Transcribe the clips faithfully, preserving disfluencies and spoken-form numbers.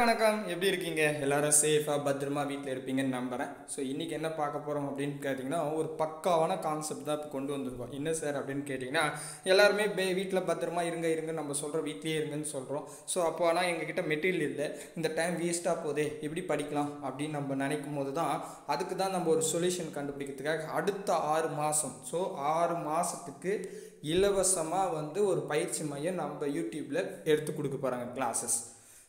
வணக்கம், எப்படி இருக்கீங்க? எல்லாரும் சேஃபாக பத்திரமா வீட்டில் இருப்பீங்கன்னு நம்புகிறேன். ஸோ இன்றைக்கி என்ன பார்க்க போகிறோம் அப்படின்னு கேட்டிங்கன்னா, ஒரு பக்காவான கான்செப்ட் தான் இப்போ கொண்டு வந்திருக்கோம். என்ன சார் அப்படின்னு கேட்டிங்கன்னா, எல்லாருமே வீட்டில் பத்திரமா இருங்க இருங்க நம்ம சொல்கிறோம், வீட்லேயே இருங்கன்னு சொல்கிறோம். ஸோ அப்போ ஆனால் எங்ககிட்ட மெட்டீரியல் இல்லை, இந்த டைம் வேஸ்ட்டாக போதே, எப்படி படிக்கலாம் அப்படின்னு நம்ம நினைக்கும் போது தான் அதுக்கு தான் நம்ம ஒரு சொல்யூஷன் கண்டுபிடிக்கிறதுக்காக அடுத்த ஆறு மாதம் ஸோ ஆறு மாதத்துக்கு இலவசமாக வந்து ஒரு பயிற்சி மையம் நம்ம யூடியூப்பில் எடுத்து கொடுக்க போகிறாங்க கிளாஸஸ்.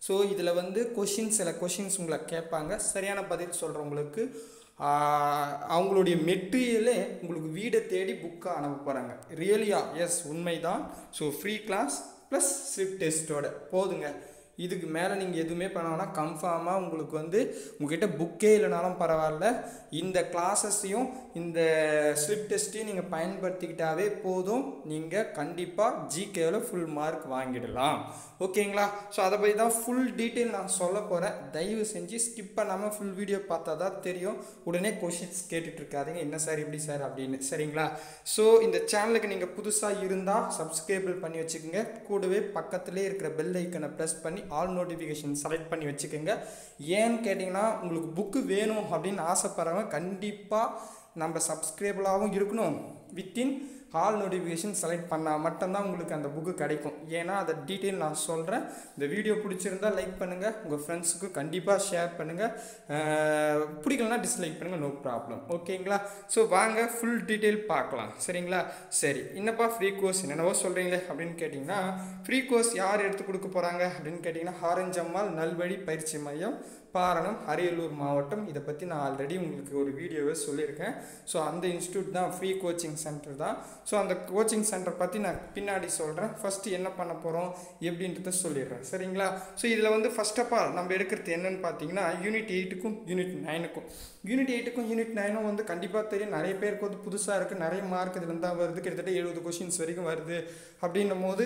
ஸோ இதில் வந்து கொஷின்ஸ் சில கொஷின்ஸ் உங்களை கேட்பாங்க, சரியான பதில் சொல்கிறவங்களுக்கு அவங்களுடைய மெட்டீரியலே உங்களுக்கு வீடை தேடி புக்காக அனுப்ப போகிறாங்க. ரியலியா? எஸ், உண்மை தான். So free class plus slip டெஸ்ட்டோட போதுங்க. இதுக்கு மேலே நீங்கள் எதுவுமே பண்ணோன்னா கன்ஃபார்மாக உங்களுக்கு வந்து உங்கள்கிட்ட புக்கே இல்லைனாலும் பரவாயில்ல, இந்த கிளாஸஸையும் இந்த ஸ்லிப் டெஸ்ட்டையும் நீங்கள் பயன்படுத்திக்கிட்டாவே போதும், நீங்கள் கண்டிப்பாக ஜிகேவில் ஃபுல் மார்க் வாங்கிடலாம். ஓகேங்களா? ஸோ அதை பற்றி தான் ஃபுல் டீட்டெயில் நான் சொல்ல போகிறேன். தயவு செஞ்சு ஸ்கிப் பண்ணாமல் ஃபுல் வீடியோ பார்த்தா தான் தெரியும். உடனே கொஷின்ஸ் கேட்டுட்ருக்காதீங்க, என்ன சார் எப்படி சார் அப்படின்னு. சரிங்களா? ஸோ இந்த சேனலுக்கு நீங்கள் புதுசாக இருந்தால் சப்ஸ்கிரைபிள் பண்ணி வச்சுக்கோங்க. கூடவே பக்கத்துலேயே இருக்கிற பெல் ஐக்கனை ப்ரெஸ் பண்ணி ஆல் நோட்டிஃபிகேஷன் செலக்ட் பண்ணி வச்சுக்கோங்க. ஏன்னு கேட்டிங்கன்னா, உங்களுக்கு புக்கு வேணும் அப்படின்னு ஆசைப்படுறவங்க கண்டிப்பாக நம்ம சப்ஸ்கிரைபலாகவும் இருக்கணும். வித்தின் ஆல் நோட்டிஃபிகேஷன் செலக்ட் பண்ணால் மட்டும்தான் உங்களுக்கு அந்த புக்கு கிடைக்கும். ஏன்னா அதை டீட்டெயில் நான் சொல்கிறேன். இந்த வீடியோ பிடிச்சிருந்தால் லைக் பண்ணுங்கள், உங்கள் ஃப்ரெண்ட்ஸுக்கு கண்டிப்பாக ஷேர் பண்ணுங்கள். பிடிக்கலனா டிஸ்லைக் பண்ணுங்கள், நோ ப்ராப்ளம். ஓகேங்களா? ஸோ வாங்க ஃபுல் டீட்டெயில் பார்க்கலாம். சரிங்களா? சரி, என்னப்பா ஃப்ரீ கோர்ஸ் என்னென்னவோ சொல்கிறீங்களே அப்படின்னு கேட்டிங்கன்னா, ஃப்ரீ கோர்ஸ் யார் எடுத்து கொடுக்க போகிறாங்க அப்படின்னு கேட்டிங்கன்னா, ஆரஞ்சம்மாள் நல்வழி பயிற்சி மையம், பாரணம், அரியலூர் மாவட்டம். இதை பற்றி நான் ஆல்ரெடி உங்களுக்கு ஒரு வீடியோவை சொல்லியிருக்கேன். ஸோ அந்த இன்ஸ்டியூட் தான், ஃப்ரீ கோச்சிங் சென்டர் தான். ஸோ அந்த கோச்சிங் சென்டர் பற்றி நான் பின்னாடி சொல்கிறேன். ஃபஸ்ட்டு என்ன பண்ண போகிறோம் எப்படின்றத சொல்லிடுறேன். சரிங்களா? ஸோ இதில் வந்து ஃபஸ்ட் ஆஃப் ஆல் நம்ம எடுக்கிறது என்னென்னு பார்த்தீங்கன்னா, யூனிட் எயிட்டுக்கும் யூனிட் நைனுக்கும் யூனிட் எயிட்டுக்கும் யூனிட் நைனும் வந்து கண்டிப்பாக தெரியும். நிறைய பேருக்கு வந்து புதுசாக இருக்குது, நிறைய மார்க் இதுலேருந்து தான் வருது, கிட்டத்தட்ட எழுபது கொஷின்ஸ் வரைக்கும் வருது. அப்படின்னும் போது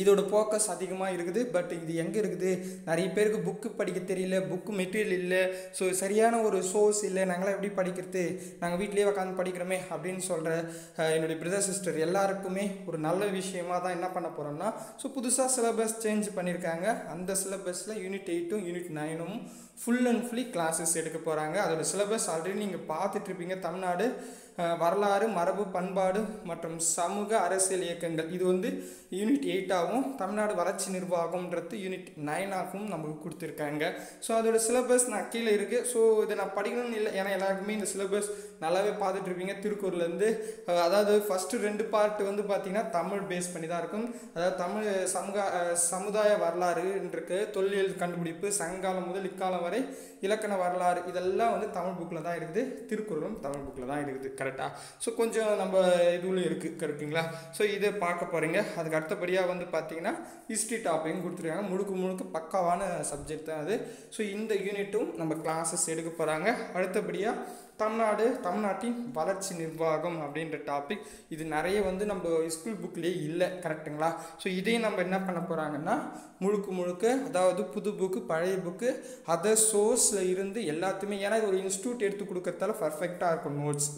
இதோட ஃபோக்கஸ் அதிகமாக இருக்குது. பட் இது எங்கே இருக்குது? நிறைய பேருக்கு புக்கு படிக்க தெரியல, புக்கு மெட்டீரியல் இல்லை, ஸோ சரியான ஒரு சோர்ஸ் இல்லை, நாங்களாம் எப்படி படிக்கிறது, நாங்கள் வீட்டிலேயே உட்காந்து படிக்கிறோமே அப்படின்னு சொல்கிற என்னுடைய பிரதர் சிஸ்டர் எல்லாருக்குமே ஒரு நல்ல விஷயமாக தான் என்ன பண்ண போகிறோம்னா, ஸோ புதுசாக சிலபஸ் சேஞ்ச் பண்ணியிருக்காங்க. அந்த சிலபஸில் யூனிட் எயிட்டும் யூனிட் நைனும் ஃபுல் அண்ட் ஃபுல்லி கிளாஸஸ் எடுக்க போகிறாங்க. அதோட சிலபஸ் ஆல்ரெடி நீங்கள் பார்த்துட்ருப்பீங்க. தமிழ்நாடு வரலாறு, மரபு, பண்பாடு மற்றும் சமூக அரசியல் இயக்கங்கள் இது வந்து யூனிட் எயிட்டாகவும், தமிழ்நாடு வளர்ச்சி நிர்வாகம்ன்றது யூனிட் நைனாகவும் நமக்கு கொடுத்துருக்காங்க. ஸோ அதோடய சிலபஸ் நான் கீழே இருக்குது. ஸோ இதை நான் படிக்கணும்னு இல்லை, ஏன்னா எல்லாருக்குமே இந்த சிலபஸ் நல்லாவே பார்த்துட்ருப்பீங்க. திருக்குறள்லேருந்து அதாவது ஃபஸ்ட்டு ரெண்டு பார்ட் வந்து பார்த்திங்கன்னா தமிழ் பேஸ் பண்ணி தான் இருக்கும். அதாவது தமிழ் சமூக சமுதாய வரலாறுன்றிருக்கு, தொல்லியல் கண்டுபிடிப்பு, சங்ககாலம் முதல் இக்காலம் வரை இலக்கண வரலாறு, இதெல்லாம் வந்து தமிழ் புக்கில் தான் இருக்குது. திருக்குறளும் தமிழ் புக்கில் தான் இருக்குது. கரெக்டாக? ஸோ கொஞ்சம் நம்ம இதுவும் இருக்குது. கரெக்டுங்களா? ஸோ இதை பார்க்க போகிறீங்க. அதுக்கு அடுத்தபடியாக வந்து பார்த்திங்கன்னா ஹிஸ்ட்ரி டாப்பிக்கும் கொடுத்துருக்காங்க. முழுக்க முழுக்க பக்காவான சப்ஜெக்ட் தான் அது. ஸோ இந்த யூனிட்டும் நம்ம கிளாஸஸ் எடுக்க போகிறாங்க. அடுத்தபடியாக தமிழ்நாடு, தமிழ்நாட்டின் வளர்ச்சி நிர்வாகம் அப்படின்ற டாபிக், இது நிறைய வந்து நம்ம ஸ்கூல் புக்லேயே இல்லை. கரெக்டுங்களா? ஸோ இதையும் நம்ம என்ன பண்ண போகிறாங்கன்னா, முழுக்க முழுக்க அதாவது புது புக்கு, பழைய புக்கு, அதர் சோர்ஸில் இருந்து எல்லாத்தையுமே, ஏன்னா இது ஒரு இன்ஸ்டியூட் எடுத்து கொடுக்கறதால பர்ஃபெக்டாக இருக்கும், நோட்ஸ்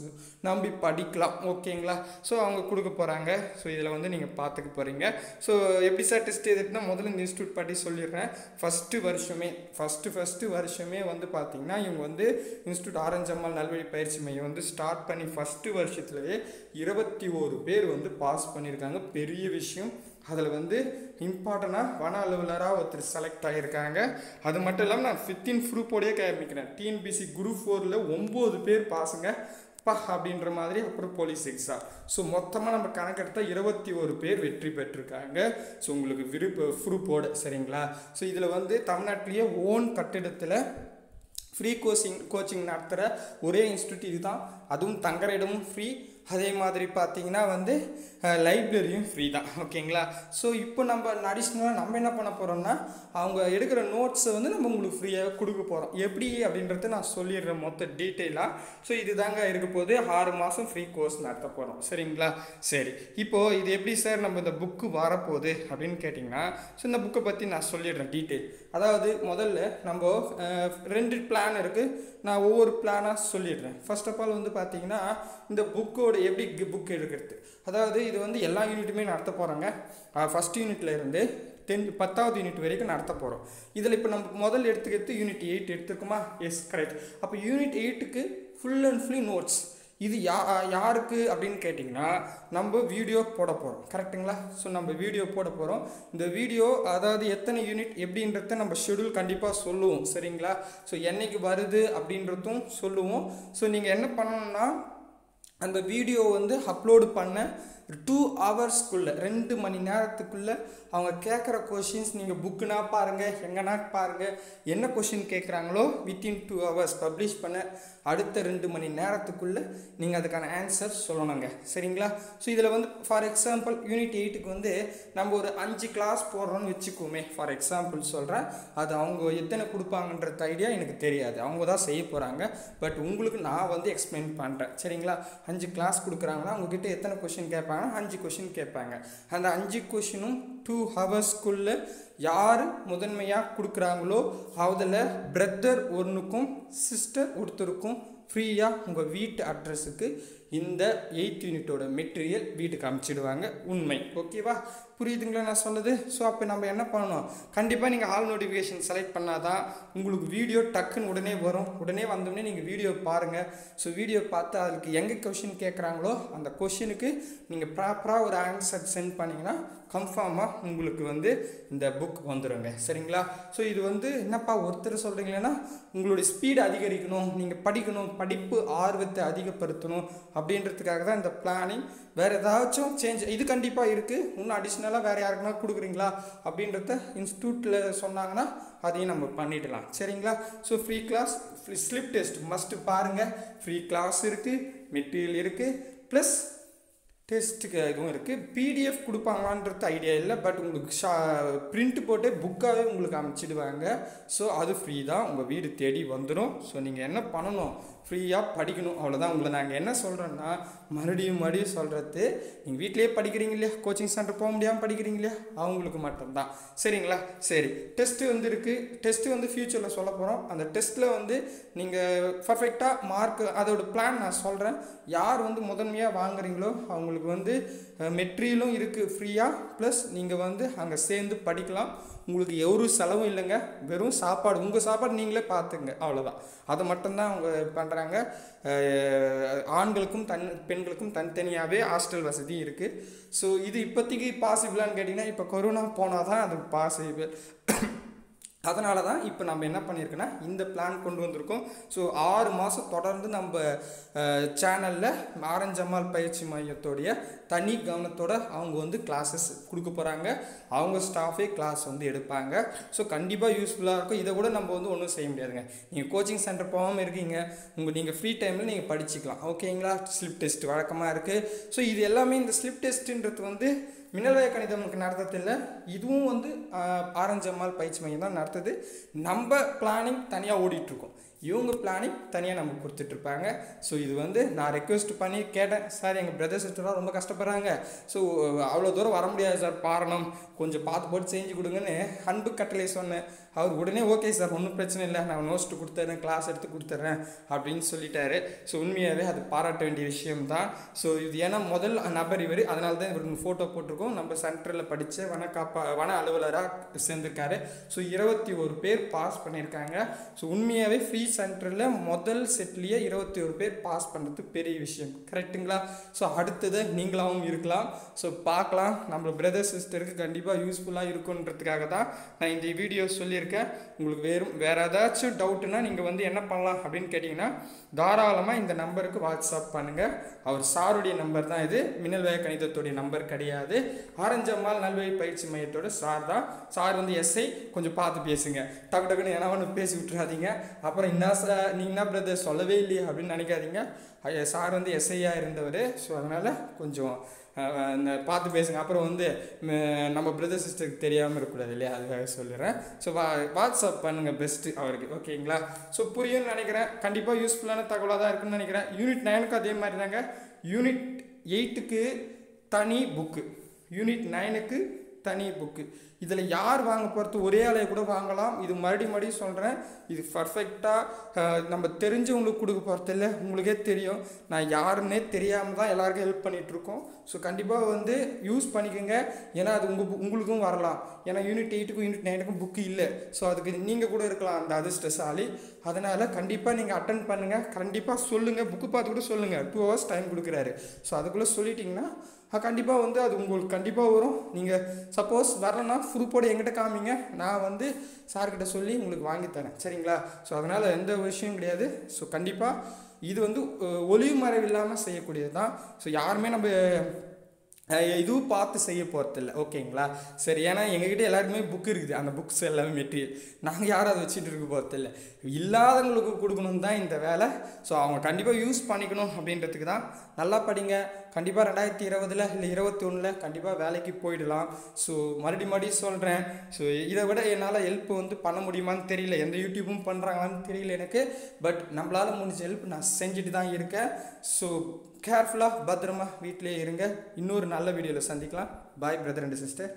நம்பி படிக்கலாம். ஓகேங்களா? ஸோ அவங்க கொடுக்க போகிறாங்க. ஸோ இதில் வந்து நீங்கள் பார்த்துக்க போகிறீங்க. ஸோ எப்படி சார் டெஸ்ட் எதுனா முதல்ல இந்த இன்ஸ்டியூட் பற்றி சொல்லிடுறேன். ஃபஸ்ட்டு வருஷமே ஃபஸ்ட்டு ஃபஸ்ட்டு வருஷமே வந்து பார்த்திங்கன்னா, இவங்க வந்து இன்ஸ்டியூட் ஆரஞ்சம்மாள் நல்வழி பயிற்சி மையம் வந்து ஸ்டார்ட் பண்ணி ஃபஸ்ட்டு வருஷத்துலேயே இருபத்தி ஒரு பேர் வந்து பாஸ் பண்ணியிருக்காங்க. பெரிய விஷயம். அதில் வந்து இம்பார்ட்டண்ட்டாக வன அலுவலராக ஒருத்தர் செலக்ட் ஆகியிருக்காங்க. அது மட்டும் இல்லாமல் நான் ஃபிஃப்டின் குரூப்போடையே காமிக்கிறேன். டிஎன்பிசி குரூப் ஃபோரில் ஒம்பது பேர் பாசுங்க பா அப்படின்ற மாதிரி. அப்புறம் போலீஸ் எக்ஸாம். ஸோ மொத்தமாக நம்ம கணக்கெடுத்தால் இருபத்தி ஒரு பேர் வெற்றி பெற்றிருக்காங்க. ஸோ உங்களுக்கு விருப்ப குரூப்போடு. சரிங்களா? ஸோ இதில் வந்து தமிழ்நாட்டிலேயே ஓன் கட்டிடத்தில் ஃப்ரீ கோச்சிங் கோச்சிங் நடத்துகிற ஒரே இன்ஸ்டியூட் இது தான். அதுவும் தங்குற இடமும் ஃப்ரீ, அதே மாதிரி பார்த்திங்கன்னா வந்து லைப்ரரியும் ஃப்ரீ தான். ஓகேங்களா? ஸோ இப்போ நம்ம அடிஷ்னலாக நம்ம என்ன பண்ண போகிறோம்னா, அவங்க எடுக்கிற நோட்ஸை வந்து நம்ம உங்களுக்கு ஃப்ரீயாக கொடுக்க போகிறோம். எப்படி அப்படின்றத நான் சொல்லிடுறேன் மொத்த டீட்டெயிலாக. ஸோ இது தாங்க இருக்க போது ஆறு மாதம் ஃப்ரீ கோர்ஸ் நடத்த போகிறோம். சரிங்களா? சரி, இப்போது இது எப்படி சார் நம்ம இந்த புக்கு வரப்போகுது அப்படின்னு கேட்டிங்கன்னா, ஸோ இந்த புக்கை பற்றி நான் சொல்லிடுறேன் டீட்டெயில். அதாவது முதல்ல நம்ம ரெண்டு பிளான் இருக்குது, நான் ஒவ்வொரு பிளானாக சொல்லிடுறேன். ஃபர்ஸ்ட் ஆஃப் ஆல் வந்து பார்த்திங்கன்னா, இந்த புக்கோட எப்படி புக் எடுக்கிறது, அதாவது இது வந்து எல்லா யூனிட்டுமே நடத்த போகிறாங்க. ஃபஸ்ட் யூனிட்லேருந்து ten ten unit varaikku nadatha porom idhula ipo nam modal eduthukethu unit eight eduthukuma yes correct appo unit eight ku full and fully notes idu yaarukku appdin kettingna namba video poda porom correctngla so namba video poda porom indha video adhaadu ethana unit eppdindratha namba schedule kandipa solluvom seringla so ennaikku varudhu appdindrathum solluvom so neenga enna pannanumna and the video வந்து upload பண்ண two hours குள்ள two மணி நேரத்துக்குள்ள அவங்க கேக்குற questions நீங்க புக்னா பாருங்க எங்கனா பாருங்க என்ன क्वेश्चन கேக்குறாங்களோ within two hours பப்ளிஷ் பண்ண அடுத்த two மணி நேரத்துக்குள்ள நீங்க அதற்கான ஆன்சர் சொல்லணும்ங்க சரிங்களா சோ இதுல வந்து ஃபார் எக்ஸாம்பிள் யூனிட் eight க்கு வந்து நம்ம ஒரு five கிளாஸ் போறோம்னு வெச்சுக்குமே ஃபார் எக்ஸாம்பிள் சொல்றேன் அது அவங்க எத்தனை கொடுப்பாங்கன்றது ஐடியா எனக்கு தெரியாது அவங்க தான் செய்ய போறாங்க பட் உங்களுக்கு நான் வந்து எக்ஸ்பிளைன் பண்றேன் சரிங்களா five கிளாஸ் கொடுக்கறாங்கன்னா அவங்க கிட்ட எத்தனை क्वेश्चन கேட்பாங்க five question கேட்பாங்க அந்த five question um two hours குள்ள யார் முதன்மையா குடுக்குறாங்களோ அவதல பிரதர் ஒண்ணுக்கும் சிஸ்டர் ஒருத்தருக்கும் ஃப்ரீயா உங்க வீட் அட்ரஸ்க்கு இந்த eighth யூனிட்டோட மெட்டீரியல் வீட்டுக்கு அனுப்பிடுவாங்க உண்மை ஓகேவா புரியுதுங்களா நான் சொல்றது சோ அப்ப நம்ம என்ன பண்ணனும் கண்டிப்பா நீங்க ஆல் நோட்டிஃபிகேஷன் செலக்ட் பண்ணாதான் உங்களுக்கு வீடியோ டக்குன்னு உடனே வரும் உடனே வந்தோம்னே நீங்க வீடியோ பாருங்க சோ வீடியோ பார்த்து அதுக்கு எங்க क्वेश्चन கேக்குறாங்களோ அந்த क्वेश्चनக்கு நீங்க ப்ராப்பரா ஒரு ஆன்சர் சென்ட் பண்ணீங்கனா கன்ஃபார்மா உங்களுக்கு வந்து இந்த புக் வந்துருங்க சரிங்களா சோ இது வந்து என்னப்பா ஒருத்தர் சொல்றீங்களேனா உங்களுடைய ஸ்பீட் அதிகரிக்கணும் நீங்க படிக்கணும் படிப்பு ஆர்வத்தை அதிகப்படுத்தணும் அப்படின்றதுக்காக தான் இந்த பிளானிங் வேற ஏதாச்சும் சேஞ்ச் இது கண்டிப்பா இருக்கு இன்னும் அடிஷனலா வேற யாருக்குனா குடுக்குறீங்களா அப்படின்றத இன்ஸ்டிட்யூட்ல சொன்னாங்கனா அதையும் நம்ம பண்ணிடலாம் சரிங்களா so free class slip test must பாருங்க ஃப்ரீ கிளாஸ் இருக்கு மெட்டீரியல் இருக்கு பிளஸ் டெஸ்ட் கேக்கும் இருக்கு P D F கொடுப்பாங்களான்றது ஐடியா இல்ல பட் உங்களுக்கு பிரிண்ட் போட்டு புக்காவே உங்களுக்கு அனுப்பிடுவாங்க சோ அது ஃப்ரீ தான் உங்க வீடு தேடி வந்துரும் சோ நீங்க என்ன பண்ணனும் ஃப்ரீயா படிக்கணும் அவ்வளவுதான் உங்களுக்கு நாங்க என்ன சொல்றேன்னா மறுபடியும் மறுபடியும் சொல்றது நீங்க வீட்லயே படிக்கிறீங்க இல்ல கோச்சிங் சென்டர் போக முடியாம படிக்கிறீங்க இல்ல அவங்களுக்கு மட்டும் தான் சரிங்களா சரி டெஸ்ட் வந்திருக்கு டெஸ்ட் வந்து ஃபியூச்சர்ல சொல்ல போறோம் அந்த டெஸ்ட்ல வந்து நீங்க பெர்ஃபெக்ட்டா மார்க் அதோட பிளான் நான் சொல்றேன் யார் வந்து முதன்மையா வாங்குறீங்களோ அவங்க வந்து மெட்டீரியலும் இருக்கு ஃப்ரீயா பிளஸ் நீங்க வந்து அங்க சேர்ந்து படிக்கலாம் உங்களுக்கு எவ்வளவு செலவும் இல்லங்க வெறும் சாப்பாடு உங்க சாப்பாடு நீங்களே பாத்துங்க அவ்வளவுதான் அது மட்டும் தான் அவங்க பண்றாங்க ஆண்களுக்கும் பெண்களுக்கும் தனித்தனியாவே ஹாஸ்டல் வசதி இருக்கு சோ இது இப்போதைக்கு பாசிபிளான்னு கேட்டினா இப்ப கொரோனா போனா தான் அது பாசிபிள் அதனால தான் இப்போ நம்ம என்ன பண்ணிருக்கனா இந்த பிளான் கொண்டு வந்திருக்கோம் சோ six மாசம் தொடர்ந்து நம்ம சேனல்ல ஆரஞ்சு அம்மாள் பயிற்சி மையத்தோட தனி கவனத்தோட அவங்க வந்து கிளாसेस கொடுக்க போறாங்க அவங்க ஸ்டாஃபே கிளாஸ் வந்து எடுப்பாங்க சோ கண்டிப்பா யூஸ்புல்லா இருக்கும் இத கூட நம்ம வந்து ஒண்ணும் செய்ய முடியாதுங்க நீங்க கோச்சிங் சென்டர் போகாம இருக்கீங்க உங்க நீங்க ஃப்ரீ டைம்ல நீங்க படிச்சிக்கலாம் ஓகேங்களா ஸ்லிப் டெஸ்ட் வழக்கமா இருக்கு சோ இது எல்லாமே இந்த ஸ்லிப் டெஸ்ட்ன்றது வந்து மினலய கணிதம்க்கு நடத்தது இல்ல இதுவும் வந்து ஆரஞ்சு அம்மாள் பயிற்சி மையம் தான் நடத்துது நம்ம பிளானிங் தனியா ஓடிட்டு இருக்கோம் இவங்க பிளானிங் தனியா நம்ம கொடுத்துட்டு இருப்பாங்க சோ இது வந்து நான் ரிக்வெஸ்ட் பண்ணி கேட்டேன் சார் எங்க பிரதர் சிஸ்டரா ரொம்ப கஷ்டப்படுறாங்க சோ அவ்வளவு தூரம் வர முடியாது சார் காரணம் கொஞ்சம் பாத்து போட்டு செஞ்சு கொடுங்கன்னு அன்பு கட்டளை சொன்னேன் அவர் உடனே ஓகே சார் ஒண்ணும் பிரச்சனை இல்ல நான் நோட்ஸ் கொடுத்துறேன் கிளாஸ் எடுத்து கொடுத்துறேன் அப்படினு சொல்லிட்டாரு சோ உண்மையாவே அது பாராட்ட வேண்டிய விஷயம் தான் சோ இது ஏனா முதல் நபர் இவரு அதனால தான் இவருக்கு போட்டோ போட்டுருக்கோம் நம்ம சென்டர்ல படிச்ச வனகாப்பா வன அலுவலரா சேர்ந்திருக்காரு சோ twenty-one பேர் பாஸ் பண்ணிருக்காங்க சோ உண்மையாவே ஃப்ரீ சென்டர்ல முதல் செட்லயே twenty-one பேர் பாஸ் பண்றது பெரிய விஷயம் கரெக்ட்டுங்களா சோ அடுத்து நீங்களாவும் இருக்கலாம் சோ பார்க்கலாம் நம்ம பிரதர் சிஸ்டருக்கு கண்டிப்பா யூஸ்புல்லா இருக்கும்ன்றதுக்காக தான் நான் இந்த வீடியோ சொல்லிருக்கேன் உங்களுக்கு வேற வேற ஏதாச்சும் டவுட்னா நீங்க வந்து என்ன பண்ணலாம் அப்படினு கேட்டிங்கனா தாராளமா இந்த நம்பருக்கு வாட்ஸ்அப் பண்ணுங்க அவர் சாருடைய நம்பர் தான் இது மின்னல்வய கணிதத்தோட நம்பர் கிடையாது ஆரஞ்சு அம்மாள் நல்வழி பயிற்சி மையத்தோட சார் தான் சார் வந்து எஸ்ஐ கொஞ்சம் பார்த்து பேசுங்க டக்கு டக்குன்னு ஏனாவன்னு பேசி விட்டுறாதீங்க அப்புறம் நான் நீங்க பிரதர் சொல்லவே இல்லையே அப்படினு நினைக்காதீங்க சார் வந்து எஸ்ஐயா இருந்தவரே சோ அதனால கொஞ்சம் பார்த்து பேசுங்க அப்புறம் வந்து நம்ம பிரதர் சிஸ்டருக்கு தெரியாம இருக்க கூடாது இல்லையா அதுக்காக சொல்றேன் சோ வாட்ஸ்அப் பண்ணுங்க பெஸ்ட் அவருக்கு ஓகேங்களா சோ புரியும்னு நினைக்கிறேன் கண்டிப்பா யூஸ்ஃபுல்லான தகவலா தான் இருக்கும்னு நினைக்கிறேன் யூனிட் nine க்கு அதே மாதிரி தாங்க யூனிட் eight க்கு தனி புக் யூனிட் nine க்கு தனி புக். இதில் யார் வாங்க போகிறது, ஒரே ஆளே கூட வாங்கலாம். இது மறுபடி மறுபடி சொல்கிறேன், இது பர்ஃபெக்டாக நம்ம தெரிஞ்சவங்களுக்கு கொடுக்க போகிறது இல்லை. உங்களுக்கே தெரியும், நான் யாருன்னே தெரியாமல் தான் எல்லாருக்கும் ஹெல்ப் பண்ணிகிட்ருக்கோம். ஸோ கண்டிப்பாக வந்து யூஸ் பண்ணிக்கோங்க, ஏன்னா அது உங்கள் உங்களுக்கும் வரலாம். ஏன்னா யூனிட் எயிட்டுக்கும் யூனிட் நைனுக்கும் புக்கு இல்லை. ஸோ அதுக்கு நீங்கள் கூட இருக்கலாம் அந்த அதிர்ஷ்டசாலி. அதனால் கண்டிப்பாக நீங்கள் அட்டன் பண்ணுங்கள், கண்டிப்பாக சொல்லுங்கள், புக்கு பார்த்து கூட சொல்லுங்கள். டூ ஹவர்ஸ் டைம் கொடுக்குறாரு. ஸோ அதுக்குள்ளே சொல்லிட்டிங்கன்னா கண்டிப்பாக வந்து அது உங்களுக்கு கண்டிப்பாக வரும். நீங்கள் சப்போஸ் வரலன்னா ப்ரூஃபோடு என்கிட்ட காமிங்க, நான் வந்து சார்கிட்ட சொல்லி உங்களுக்கு வாங்கித்தரேன், சரிங்களா? ஸோ அதனால் எந்த விஷயம் கிடையாது. ஸோ கண்டிப்பாக இது வந்து ஒளிவு மறைவு இல்லாமல் செய்யக்கூடியது தான். ஸோ யாருமே நம்ம இதுவும் பார்த்து செய்ய போகிறதில்ல, ஓகேங்களா? சரி, ஏன்னா எங்ககிட்ட எல்லாருக்குமே புக் இருக்குது, அந்த புக்ஸ் எல்லாமே மெட்டீரியல் நாங்கள் யாரும் அதை வச்சுட்டு இருக்க போகிறதில்ல. இல்லாதவங்களுக்கு கொடுக்கணும் தான் இந்த வேலை. ஸோ அவங்க கண்டிப்பாக யூஸ் பண்ணிக்கணும் அப்படின்றதுக்கு தான். நல்லா படிங்க, கண்டிப்பாக ரெண்டாயிரத்தி இருபதில் இல்லை இருபத்தி ஒன்றில் கண்டிப்பாக வேலைக்கு போயிடலாம். ஸோ மறுபடி மறுபடி சொல்கிறேன், ஸோ இதை விட என்னால் ஹெல்ப் வந்து பண்ண முடியுமான்னு தெரியல, எந்த யூடியூப்பும் பண்ணுறாங்களான்னு தெரியல எனக்கு. பட் நம்மளால் முடிஞ்ச ஹெல்ப் நான் செஞ்சுட்டு தான் இருக்கேன். ஸோ கேர்ஃபுல்லாக பத்திரமா வீட்டிலே இருங்க. இன்னொரு நல்ல வீடியோவில் சந்திக்கலாம். Bye brother and sister.